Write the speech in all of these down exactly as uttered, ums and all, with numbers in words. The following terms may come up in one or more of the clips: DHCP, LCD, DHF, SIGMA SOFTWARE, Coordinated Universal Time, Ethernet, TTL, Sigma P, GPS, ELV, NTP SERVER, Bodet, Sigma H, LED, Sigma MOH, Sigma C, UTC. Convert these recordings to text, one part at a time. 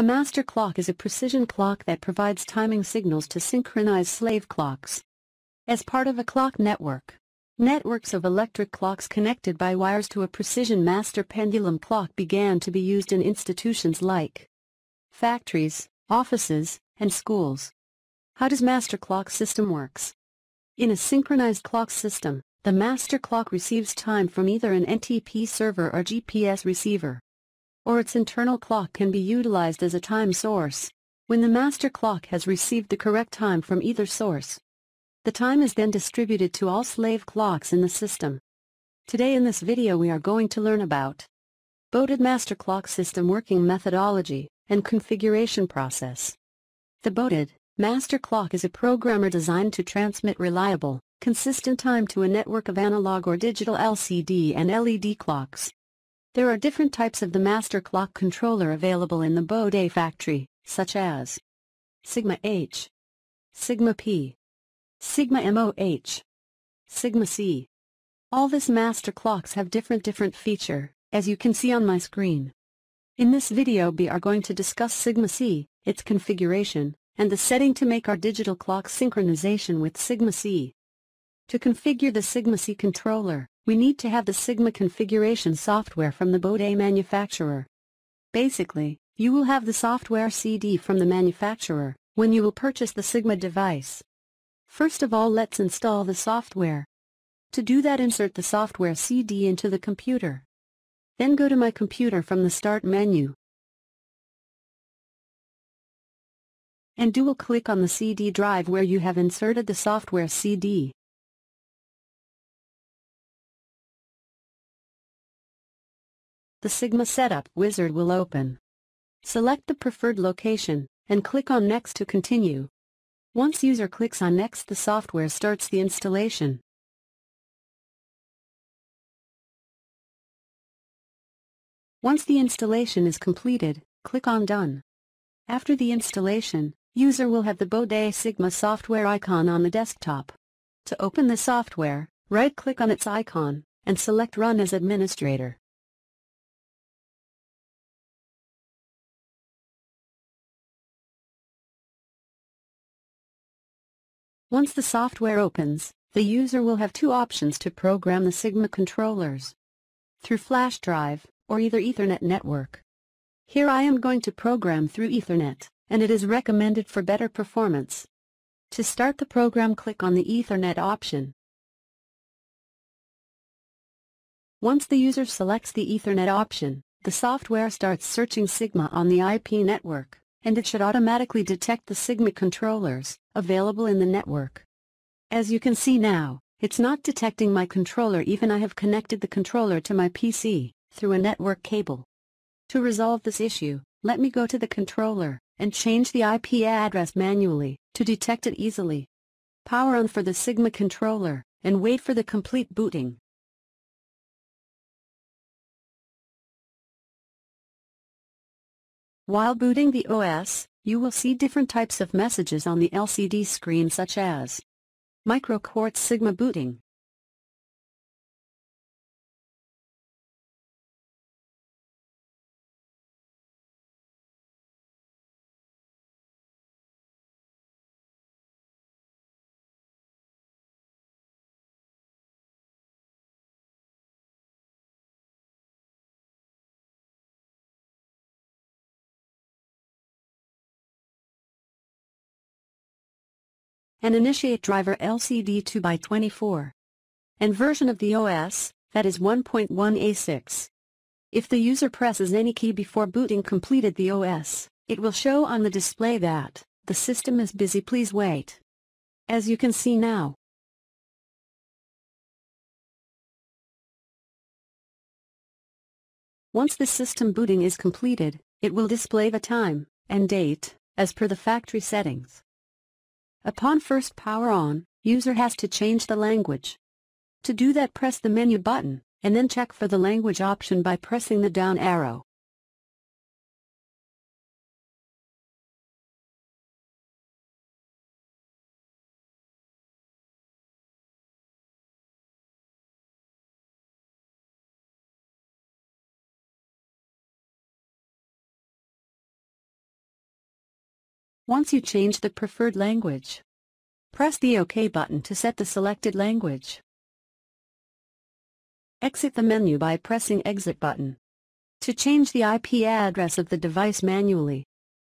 A master clock is a precision clock that provides timing signals to synchronize slave clocks. As part of a clock network, networks of electric clocks connected by wires to a precision master pendulum clock began to be used in institutions like factories, offices, and schools. How does master clock system works? In a synchronized clock system, the master clock receives time from either an N T P server or G P S receiver, or its internal clock can be utilized as a time source. When the master clock has received the correct time from either source, the time is then distributed to all slave clocks in the system. Today in this video we are going to learn about Bodet master clock system working methodology and configuration process. The Bodet master clock is a programmer designed to transmit reliable, consistent time to a network of analog or digital L C D and L E D clocks. There are different types of the master clock controller available in the Bodet factory, such as Sigma H, Sigma P, Sigma M O H, Sigma C. All these master clocks have different different feature, as you can see on my screen. In this video we are going to discuss Sigma C, its configuration, and the setting to make our digital clock synchronization with Sigma C. To configure the Sigma C controller, we need to have the Sigma configuration software from the Bodet manufacturer. Basically, you will have the software C D from the manufacturer when you will purchase the Sigma device. First of all, let's install the software. To do that, insert the software C D into the computer. Then go to My Computer from the Start menu and dual-click on the C D drive where you have inserted the software C D. The Sigma Setup Wizard will open. Select the preferred location, and click on Next to continue. Once user clicks on Next, the software starts the installation. Once the installation is completed, click on Done. After the installation, user will have the Bodet Sigma software icon on the desktop. To open the software, right-click on its icon, and select Run as Administrator. Once the software opens, the user will have two options to program the Sigma controllers, through flash drive, or either Ethernet network. Here I am going to program through Ethernet, and it is recommended for better performance. To start the program, click on the Ethernet option. Once the user selects the Ethernet option, the software starts searching Sigma on the I P network, and it should automatically detect the Sigma controllers available in the network. As you can see now, it's not detecting my controller even I have connected the controller to my P C through a network cable. To resolve this issue, let me go to the controller and change the I P address manually to detect it easily. Power on for the Sigma controller and wait for the complete booting. While booting the O S, you will see different types of messages on the L C D screen, such as microquartz Sigma booting, and initiate driver L C D two by twenty-four, and version of the O S, that is one point one A six. If the user presses any key before booting completed the O S, it will show on the display that the system is busy, please wait. As you can see now, once the system booting is completed, it will display the time and date as per the factory settings. Upon first power on, user has to change the language. To do that, press the menu button, and then check for the language option by pressing the down arrow. Once you change the preferred language, press the OK button to set the selected language. Exit the menu by pressing Exit button. To change the I P address of the device manually,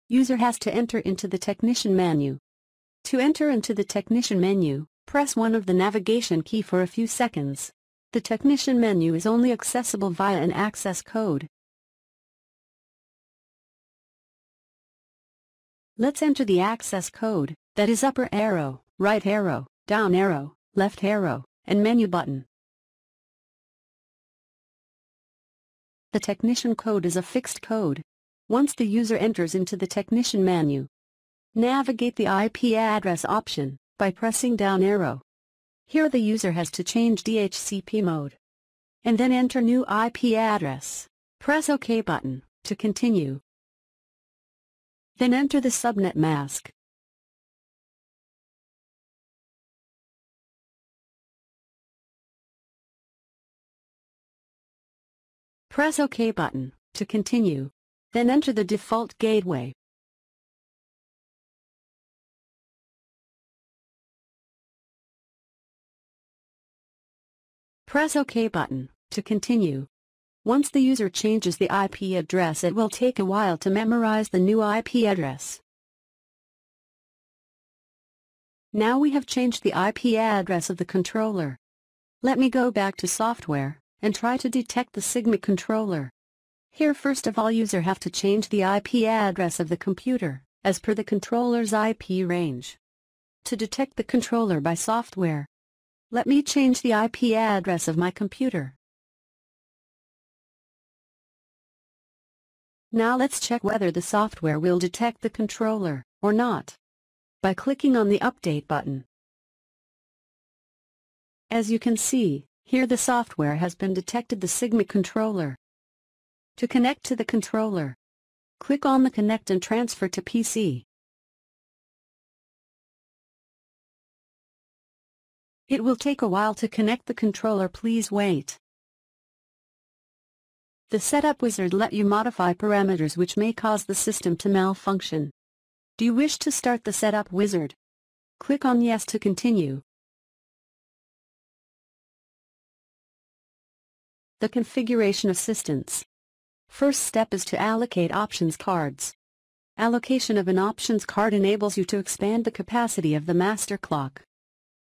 user has to enter into the technician menu. To enter into the technician menu, press one of the navigation key for a few seconds. The technician menu is only accessible via an access code. Let's enter the access code, that is upper arrow, right arrow, down arrow, left arrow, and menu button. The technician code is a fixed code. Once the user enters into the technician menu, navigate the I P address option by pressing down arrow. Here the user has to change D H C P mode, and then enter new I P address. Press OK button to continue. Then enter the subnet mask. Press OK button to continue. Then enter the default gateway. Press OK button to continue. Once the user changes the I P address, it will take a while to memorize the new I P address. Now we have changed the I P address of the controller. Let me go back to software and try to detect the Sigma controller. Here first of all user have to change the I P address of the computer, as per the controller's I P range. To detect the controller by software, let me change the I P address of my computer. Now let's check whether the software will detect the controller or not, by clicking on the Update button. As you can see, here the software has been detected the Sigma controller. To connect to the controller, click on the Connect and Transfer to P C. It will take a while to connect the controller, please wait. The setup wizard let you modify parameters which may cause the system to malfunction. Do you wish to start the setup wizard? Click on Yes to continue. The configuration assistance. First step is to allocate options cards. Allocation of an options card enables you to expand the capacity of the master clock.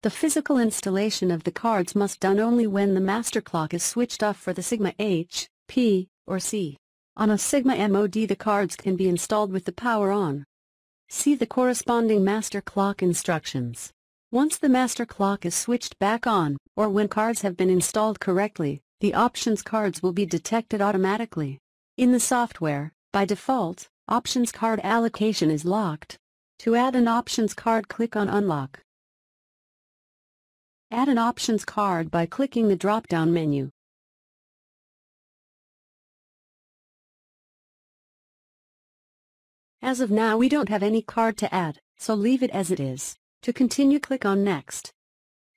The physical installation of the cards must be done only when the master clock is switched off for the Sigma H, P, or C. On a Sigma M O H the cards can be installed with the power on. See the corresponding master clock instructions. Once the master clock is switched back on, or when cards have been installed correctly, the options cards will be detected automatically. In the software, by default, options card allocation is locked. To add an options card, click on Unlock. Add an options card by clicking the drop-down menu. As of now we don't have any card to add, so leave it as it is. To continue, click on Next.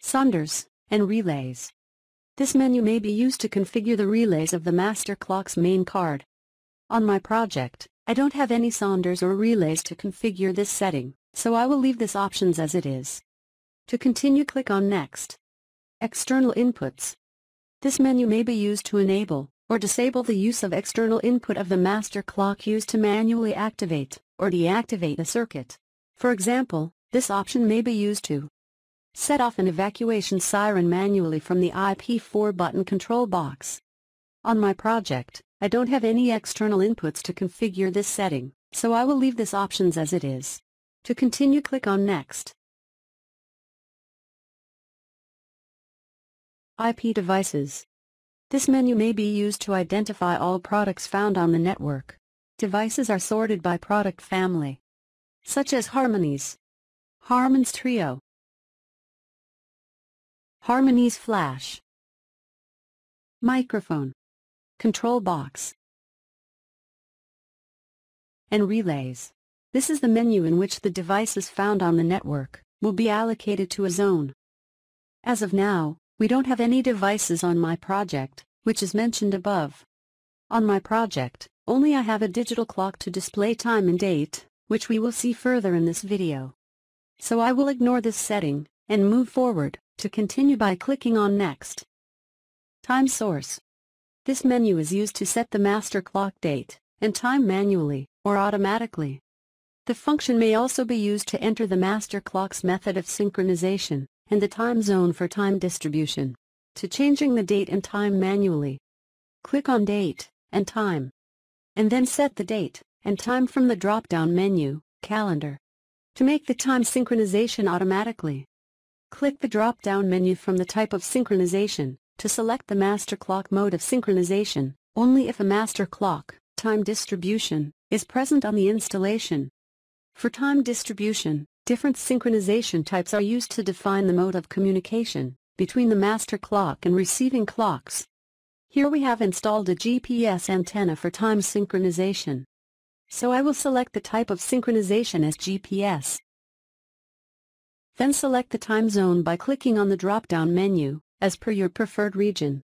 Sonders and Relays. This menu may be used to configure the relays of the master clock's main card. On my project, I don't have any sonders or relays to configure this setting, so I will leave this options as it is. To continue, click on Next. External inputs. This menu may be used to enable or disable the use of external input of the master clock used to manually activate or deactivate a circuit. For example, this option may be used to set off an evacuation siren manually from the I P four button control box. On my project, I don't have any external inputs to configure this setting, so I will leave this options as it is. To continue, click on Next. I P devices. This menu may be used to identify all products found on the network. Devices are sorted by product family, such as Harmonies, Harman's Trio, Harmonies Flash, Microphone, Control Box, and Relays. This is the menu in which the devices found on the network will be allocated to a zone. As of now, we don't have any devices on my project, which is mentioned above. On my project, only I have a digital clock to display time and date, which we will see further in this video. So I will ignore this setting, and move forward, to continue by clicking on Next. Time source. This menu is used to set the master clock date, and time manually, or automatically. The function may also be used to enter the master clock's method of synchronization, and the time zone for time distribution. To changing the date and time manually. Click on Date, and Time. And then set the date, and time from the drop-down menu, Calendar. To make the time synchronization automatically. Click the drop-down menu from the type of synchronization, to select the master clock mode of synchronization, only if a master clock, time distribution, is present on the installation. For time distribution, different synchronization types are used to define the mode of communication between the master clock and receiving clocks. Here we have installed a G P S antenna for time synchronization. So I will select the type of synchronization as G P S. Then select the time zone by clicking on the drop-down menu, as per your preferred region.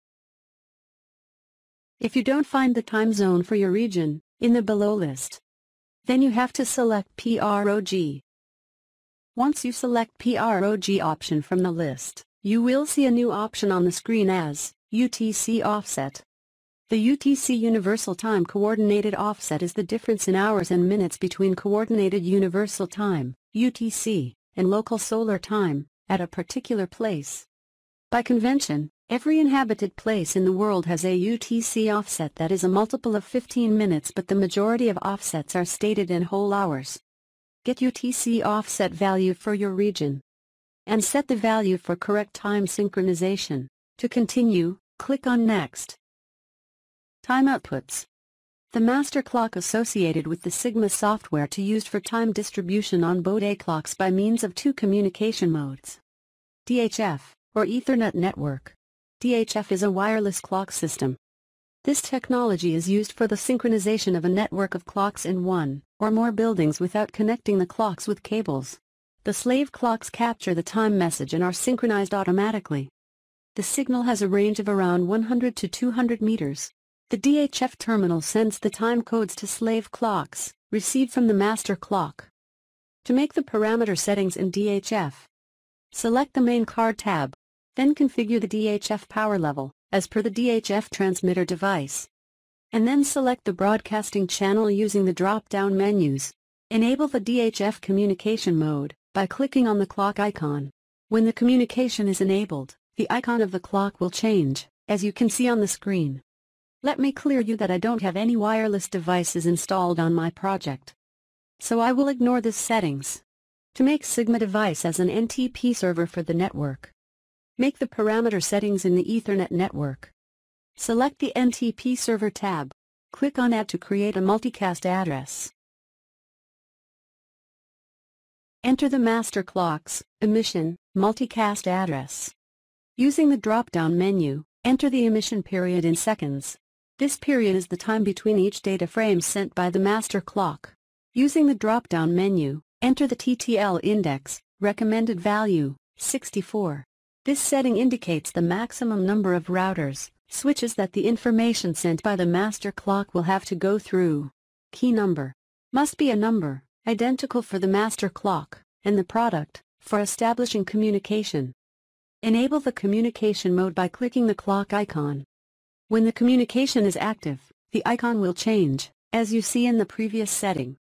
If you don't find the time zone for your region, in the below list, then you have to select PROG. Once you select PROG option from the list, you will see a new option on the screen as U T C offset. The U T C Universal Time Coordinated Offset is the difference in hours and minutes between Coordinated Universal Time, U T C, and local solar time, at a particular place. By convention, every inhabited place in the world has a U T C offset that is a multiple of fifteen minutes, but the majority of offsets are stated in whole hours. Get U T C offset value for your region. And set the value for correct time synchronization. To continue, click on Next. Time outputs. The master clock associated with the Sigma software to use for time distribution on Bodet clocks by means of two communication modes. D H F, or Ethernet network. D H F is a wireless clock system. This technology is used for the synchronization of a network of clocks in one, or more buildings without connecting the clocks with cables. The slave clocks capture the time message and are synchronized automatically. The signal has a range of around one hundred to two hundred meters. The D H F terminal sends the time codes to slave clocks, received from the master clock. To make the parameter settings in D H F, select the main card tab, then configure the D H F power level, as per the D H F transmitter device. And then select the broadcasting channel using the drop-down menus. Enable the D H F communication mode by clicking on the clock icon. When the communication is enabled, the icon of the clock will change, as you can see on the screen. Let me clear you that I don't have any wireless devices installed on my project. So I will ignore this settings. To make Sigma device as an N T P server for the network. Make the parameter settings in the Ethernet network. Select the N T P server tab. Click on Add to create a multicast address. Enter the master clock's emission multicast address. Using the drop-down menu, enter the emission period in seconds. This period is the time between each data frame sent by the master clock. Using the drop-down menu, enter the T T L index, recommended value, sixty-four. This setting indicates the maximum number of routers, switches that the information sent by the master clock will have to go through. Key number. Must be a number identical for the master clock, and the product, for establishing communication. Enable the communication mode by clicking the clock icon. When the communication is active, the icon will change, as you see in the previous setting.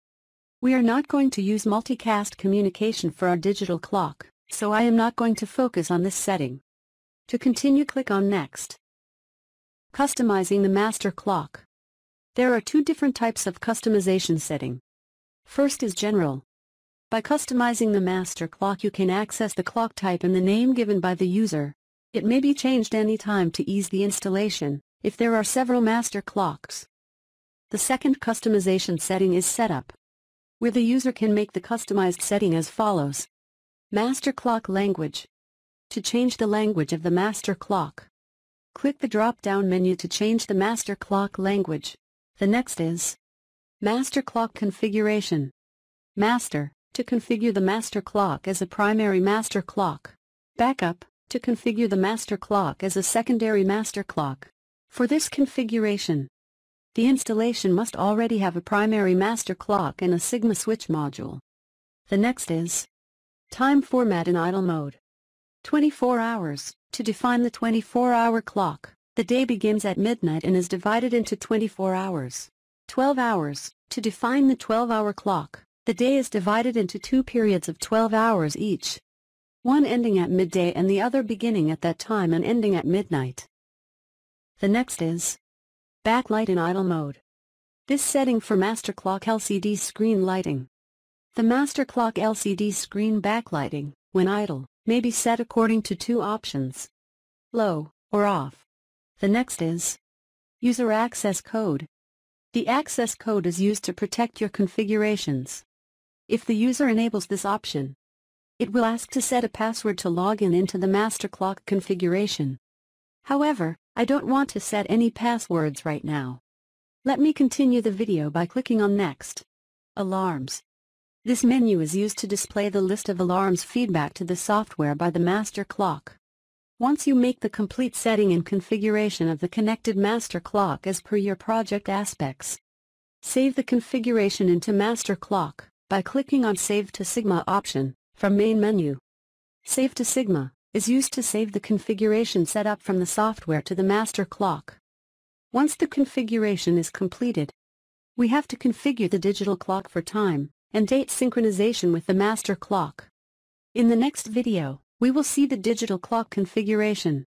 We are not going to use multicast communication for our digital clock, so I am not going to focus on this setting. To continue, click on Next. Customizing the master clock. There are two different types of customization setting. First is General. By customizing the master clock you can access the clock type and the name given by the user. It may be changed any time to ease the installation, if there are several master clocks. The second customization setting is Setup, where the user can make the customized setting as follows. Master clock language. To change the language of the master clock, click the drop-down menu to change the master clock language. The next is Master clock configuration. Master, to configure the master clock as a primary master clock. Backup, to configure the master clock as a secondary master clock. For this configuration, The installation must already have a primary master clock and a Sigma switch module. The next is time format in idle mode. twenty-four hours. To define the twenty-four hour clock, the day begins at midnight and is divided into twenty-four hours. twelve hours. To define the twelve hour clock, the day is divided into two periods of twelve hours each. One ending at midday and the other beginning at that time and ending at midnight. The next is backlight in idle mode. This setting for master clock L C D screen lighting. The master clock L C D screen backlighting, when idle, may be set according to two options: low or off. The next is user access code. The access code is used to protect your configurations. If the user enables this option, it will ask to set a password to log in into the master clock configuration. However, I don't want to set any passwords right now. Let me continue the video by clicking on Next. Alarms. This menu is used to display the list of alarms feedback to the software by the master clock. Once you make the complete setting and configuration of the connected master clock as per your project aspects, save the configuration into master clock by clicking on Save to Sigma option from main menu. Save to Sigma is used to save the configuration set up from the software to the master clock. Once the configuration is completed, we have to configure the digital clock for time and date synchronization with the master clock. In the next video, we will see the digital clock configuration.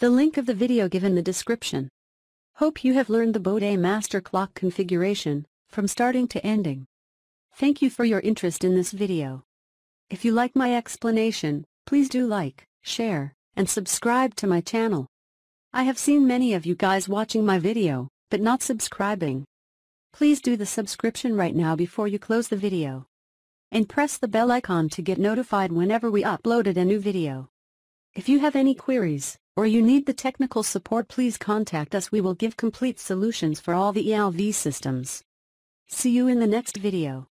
The link of the video given the description. Hope you have learned the Bodet master clock configuration from starting to ending. Thank you for your interest in this video. If you like my explanation, please do like, share, and subscribe to my channel. I have seen many of you guys watching my video, but not subscribing. Please do the subscription right now before you close the video. And press the bell icon to get notified whenever we uploaded a new video. If you have any queries, or you need the technical support, please contact us. We will give complete solutions for all the E L V systems. See you in the next video.